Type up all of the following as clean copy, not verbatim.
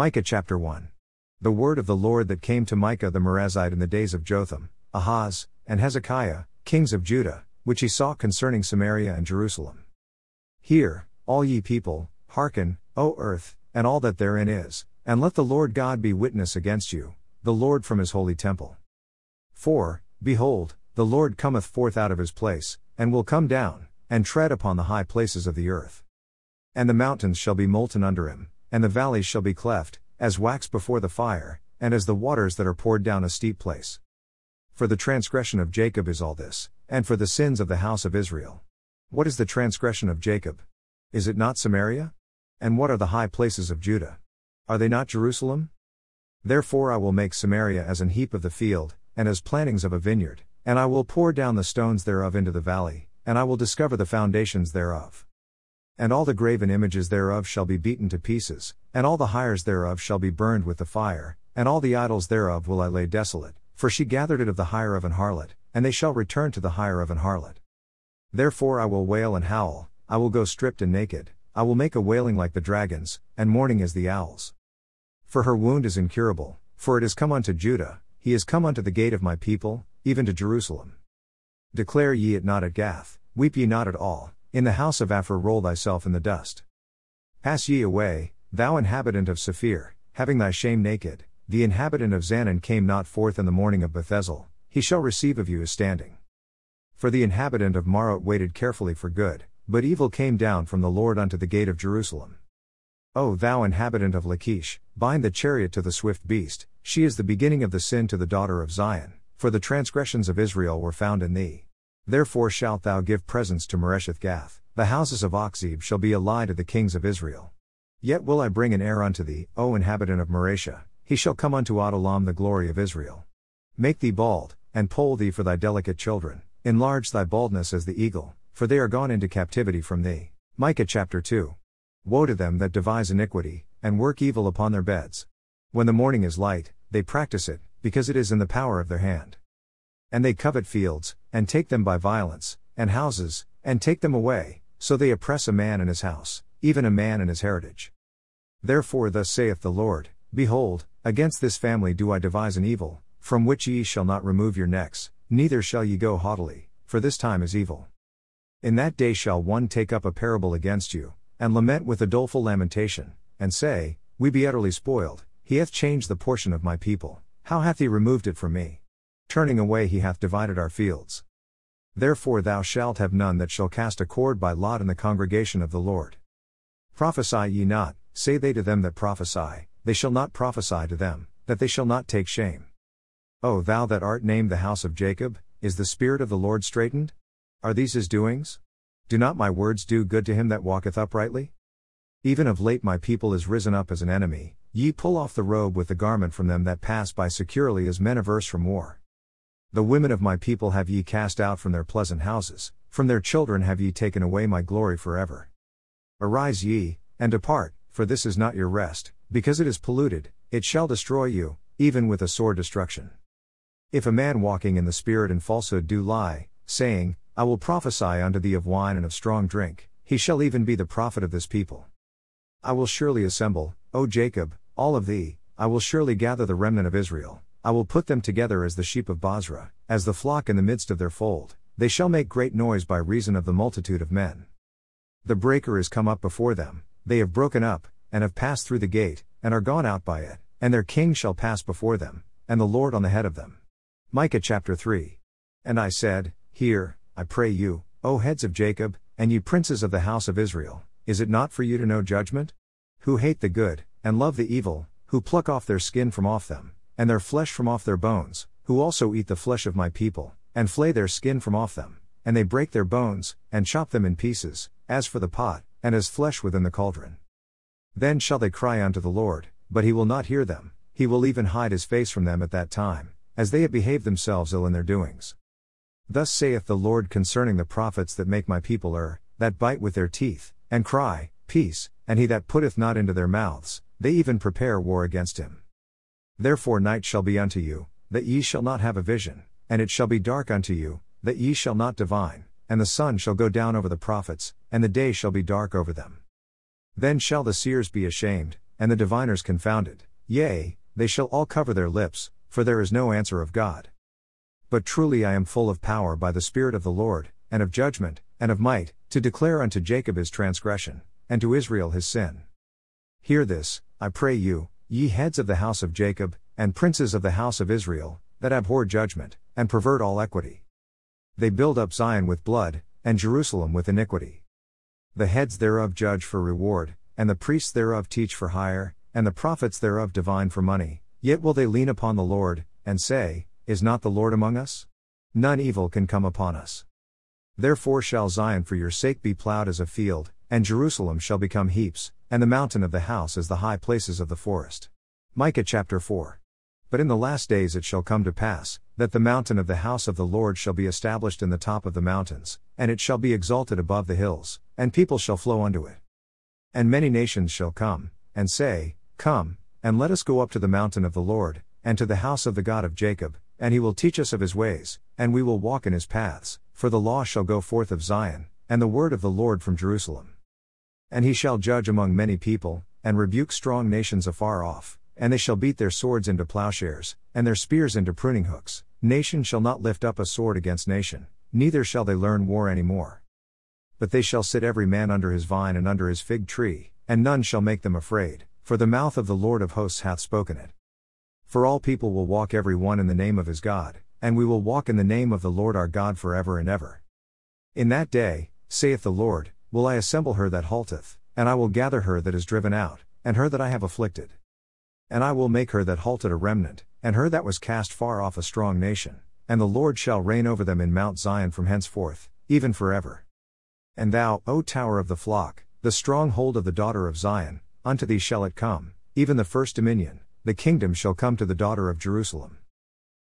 Micah chapter 1. The word of the Lord that came to Micah the Morasite in the days of Jotham, Ahaz, and Hezekiah, kings of Judah, which he saw concerning Samaria and Jerusalem. Hear, all ye people, hearken, O earth, and all that therein is, and let the Lord God be witness against you, the Lord from his holy temple. For, behold, the Lord cometh forth out of his place, and will come down, and tread upon the high places of the earth. And the mountains shall be molten under him, and the valleys shall be cleft, as wax before the fire, and as the waters that are poured down a steep place. For the transgression of Jacob is all this, and for the sins of the house of Israel. What is the transgression of Jacob? Is it not Samaria? And what are the high places of Judah? Are they not Jerusalem? Therefore I will make Samaria as an heap of the field, and as plantings of a vineyard, and I will pour down the stones thereof into the valley, and I will discover the foundations thereof. And all the graven images thereof shall be beaten to pieces, and all the hires thereof shall be burned with the fire, and all the idols thereof will I lay desolate, for she gathered it of the hire of an harlot, and they shall return to the hire of an harlot. Therefore I will wail and howl, I will go stripped and naked, I will make a wailing like the dragons, and mourning as the owls. For her wound is incurable, for it is come unto Judah, he is come unto the gate of my people, even to Jerusalem. Declare ye it not at Gath, weep ye not at all. In the house of Aphra roll thyself in the dust. Pass ye away, thou inhabitant of Saphir, having thy shame naked, the inhabitant of Zanon came not forth in the morning of Bethesel, he shall receive of you his standing. For the inhabitant of Marot waited carefully for good, but evil came down from the Lord unto the gate of Jerusalem. O thou inhabitant of Lachish, bind the chariot to the swift beast, she is the beginning of the sin to the daughter of Zion, for the transgressions of Israel were found in thee. Therefore shalt thou give presents to Moresheth-Gath, the houses of Achzib shall be a lie to the kings of Israel. Yet will I bring an heir unto thee, O inhabitant of Mareshah, he shall come unto Adullam the glory of Israel. Make thee bald, and poll thee for thy delicate children, enlarge thy baldness as the eagle, for they are gone into captivity from thee. Micah chapter 2. Woe to them that devise iniquity, and work evil upon their beds. When the morning is light, they practice it, because it is in the power of their hand. And they covet fields, and take them by violence, and houses, and take them away, so they oppress a man in his house, even a man in his heritage. Therefore thus saith the Lord, Behold, against this family do I devise an evil, from which ye shall not remove your necks, neither shall ye go haughtily, for this time is evil. In that day shall one take up a parable against you, and lament with a doleful lamentation, and say, We be utterly spoiled, he hath changed the portion of my people, how hath he removed it from me? Turning away he hath divided our fields. Therefore thou shalt have none that shall cast a cord by lot in the congregation of the Lord. Prophesy ye not, say they to them that prophesy, they shall not prophesy to them, that they shall not take shame. O thou that art named the house of Jacob, is the spirit of the Lord straitened? Are these his doings? Do not my words do good to him that walketh uprightly? Even of late my people is risen up as an enemy, ye pull off the robe with the garment from them that pass by securely as men averse from war. The women of my people have ye cast out from their pleasant houses, from their children have ye taken away my glory forever. Arise ye, and depart, for this is not your rest, because it is polluted, it shall destroy you, even with a sore destruction. If a man walking in the spirit and falsehood do lie, saying, I will prophesy unto thee of wine and of strong drink, he shall even be the prophet of this people. I will surely assemble, O Jacob, all of thee, I will surely gather the remnant of Israel. I will put them together as the sheep of Bozrah, as the flock in the midst of their fold, they shall make great noise by reason of the multitude of men. The breaker is come up before them, they have broken up, and have passed through the gate, and are gone out by it, and their king shall pass before them, and the Lord on the head of them. Micah chapter 3. And I said, Hear, I pray you, O heads of Jacob, and ye princes of the house of Israel, is it not for you to know judgment? Who hate the good, and love the evil, who pluck off their skin from off them, and their flesh from off their bones, who also eat the flesh of my people, and flay their skin from off them, and they break their bones, and chop them in pieces, as for the pot, and as flesh within the cauldron. Then shall they cry unto the Lord, but he will not hear them, he will even hide his face from them at that time, as they have behaved themselves ill in their doings. Thus saith the Lord concerning the prophets that make my people err, that bite with their teeth, and cry, Peace, and he that putteth not into their mouths, they even prepare war against him. Therefore night shall be unto you, that ye shall not have a vision, and it shall be dark unto you, that ye shall not divine, and the sun shall go down over the prophets, and the day shall be dark over them. Then shall the seers be ashamed, and the diviners confounded, yea, they shall all cover their lips, for there is no answer of God. But truly I am full of power by the Spirit of the Lord, and of judgment, and of might, to declare unto Jacob his transgression, and to Israel his sin. Hear this, I pray you, ye heads of the house of Jacob, and princes of the house of Israel, that abhor judgment, and pervert all equity. They build up Zion with blood, and Jerusalem with iniquity. The heads thereof judge for reward, and the priests thereof teach for hire, and the prophets thereof divine for money, yet will they lean upon the Lord, and say, Is not the Lord among us? None evil can come upon us. Therefore shall Zion for your sake be plowed as a field, and Jerusalem shall become heaps, and the mountain of the house as the high places of the forest. Micah chapter 4. But in the last days it shall come to pass, that the mountain of the house of the Lord shall be established in the top of the mountains, and it shall be exalted above the hills, and people shall flow unto it. And many nations shall come, and say, Come, and let us go up to the mountain of the Lord, and to the house of the God of Jacob, and he will teach us of his ways, and we will walk in his paths, for the law shall go forth of Zion, and the word of the Lord from Jerusalem. And he shall judge among many people, and rebuke strong nations afar off, and they shall beat their swords into plowshares, and their spears into pruning hooks. Nation shall not lift up a sword against nation, neither shall they learn war any more. But they shall sit every man under his vine and under his fig tree, and none shall make them afraid, for the mouth of the Lord of hosts hath spoken it. For all people will walk every one in the name of his God, and we will walk in the name of the Lord our God forever and ever. In that day, saith the Lord, will I assemble her that halteth, and I will gather her that is driven out, and her that I have afflicted. And I will make her that halted a remnant, and her that was cast far off a strong nation, and the Lord shall reign over them in Mount Zion from henceforth, even forever. And thou, O tower of the flock, the stronghold of the daughter of Zion, unto thee shall it come, even the first dominion, the kingdom shall come to the daughter of Jerusalem.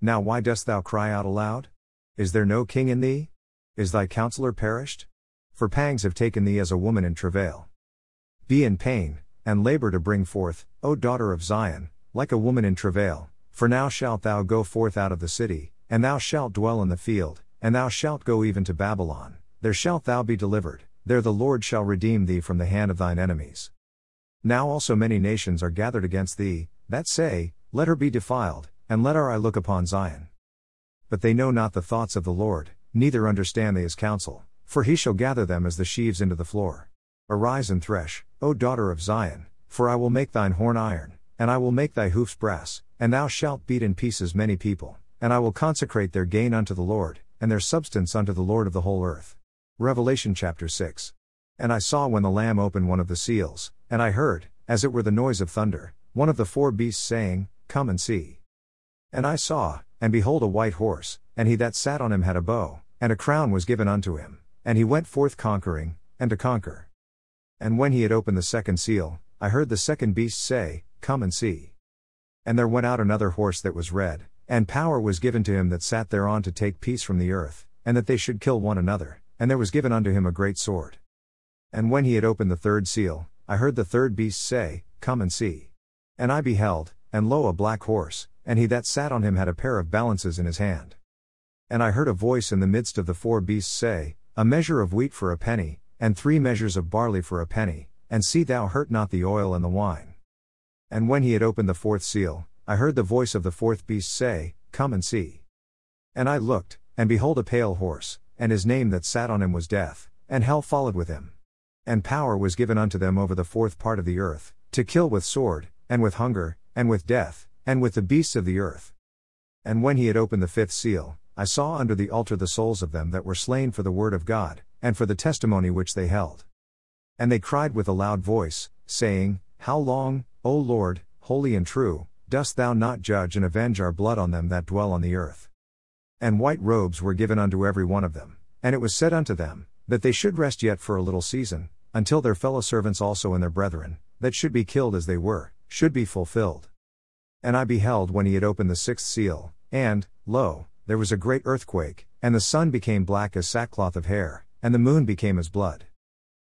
Now why dost thou cry out aloud? Is there no king in thee? Is thy counselor perished? For pangs have taken thee as a woman in travail. Be in pain, and labor to bring forth, O daughter of Zion, like a woman in travail, for now shalt thou go forth out of the city, and thou shalt dwell in the field, and thou shalt go even to Babylon, there shalt thou be delivered, there the Lord shall redeem thee from the hand of thine enemies. Now also many nations are gathered against thee, that say, Let her be defiled, and let our eye look upon Zion. But they know not the thoughts of the Lord, neither understand they his counsel. For he shall gather them as the sheaves into the floor. Arise and thresh, O daughter of Zion, for I will make thine horn iron, and I will make thy hoofs brass, and thou shalt beat in pieces many people, and I will consecrate their gain unto the Lord, and their substance unto the Lord of the whole earth. Revelation chapter 6. And I saw when the Lamb opened one of the seals, and I heard, as it were the noise of thunder, one of the four beasts saying, Come and see. And I saw, and behold a white horse, and he that sat on him had a bow, and a crown was given unto him. And he went forth conquering, and to conquer. And when he had opened the second seal, I heard the second beast say, Come and see. And there went out another horse that was red, and power was given to him that sat thereon to take peace from the earth, and that they should kill one another, and there was given unto him a great sword. And when he had opened the third seal, I heard the third beast say, Come and see. And I beheld, and lo, a black horse, and he that sat on him had a pair of balances in his hand. And I heard a voice in the midst of the four beasts say, A measure of wheat for a penny, and 3 measures of barley for a penny, and see thou hurt not the oil and the wine. And when he had opened the fourth seal, I heard the voice of the fourth beast say, Come and see. And I looked, and behold a pale horse, and his name that sat on him was Death, and hell followed with him. And power was given unto them over the fourth part of the earth, to kill with sword, and with hunger, and with death, and with the beasts of the earth. And when he had opened the fifth seal, I saw under the altar the souls of them that were slain for the word of God, and for the testimony which they held. And they cried with a loud voice, saying, How long, O Lord, holy and true, dost thou not judge and avenge our blood on them that dwell on the earth? And white robes were given unto every one of them, and it was said unto them, that they should rest yet for a little season, until their fellow servants also and their brethren, that should be killed as they were, should be fulfilled. And I beheld when he had opened the sixth seal, and, lo, there was a great earthquake, and the sun became black as sackcloth of hair, and the moon became as blood.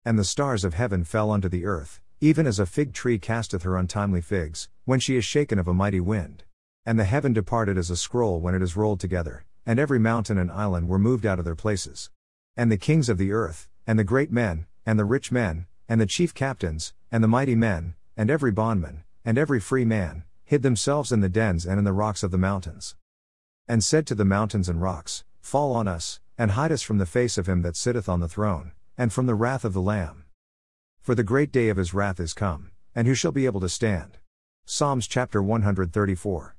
And the stars of heaven fell unto the earth, even as a fig tree casteth her untimely figs, when she is shaken of a mighty wind. And the heaven departed as a scroll when it is rolled together, and every mountain and island were moved out of their places. And the kings of the earth, and the great men, and the rich men, and the chief captains, and the mighty men, and every bondman, and every free man, hid themselves in the dens and in the rocks of the mountains. And said to the mountains and rocks, Fall on us, and hide us from the face of him that sitteth on the throne, and from the wrath of the Lamb. For the great day of his wrath is come, and who shall be able to stand? Psalms chapter 134.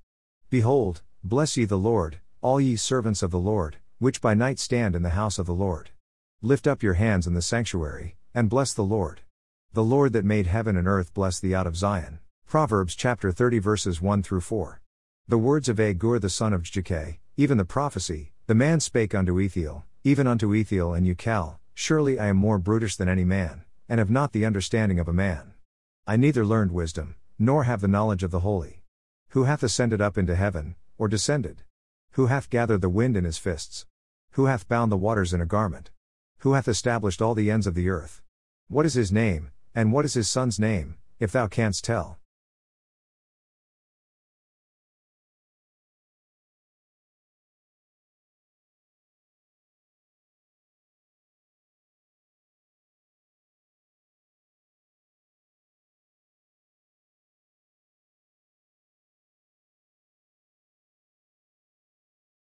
Behold, bless ye the Lord, all ye servants of the Lord, which by night stand in the house of the Lord. Lift up your hands in the sanctuary, and bless the Lord. The Lord that made heaven and earth bless thee out of Zion. Proverbs chapter 30 verses 1 through 4. The words of Agur the son of Jakeh, even the prophecy, the man spake unto Ethiel, even unto Ethiel and Ukal, Surely I am more brutish than any man, and have not the understanding of a man. I neither learned wisdom, nor have the knowledge of the holy. Who hath ascended up into heaven, or descended? Who hath gathered the wind in his fists? Who hath bound the waters in a garment? Who hath established all the ends of the earth? What is his name, and what is his son's name, if thou canst tell?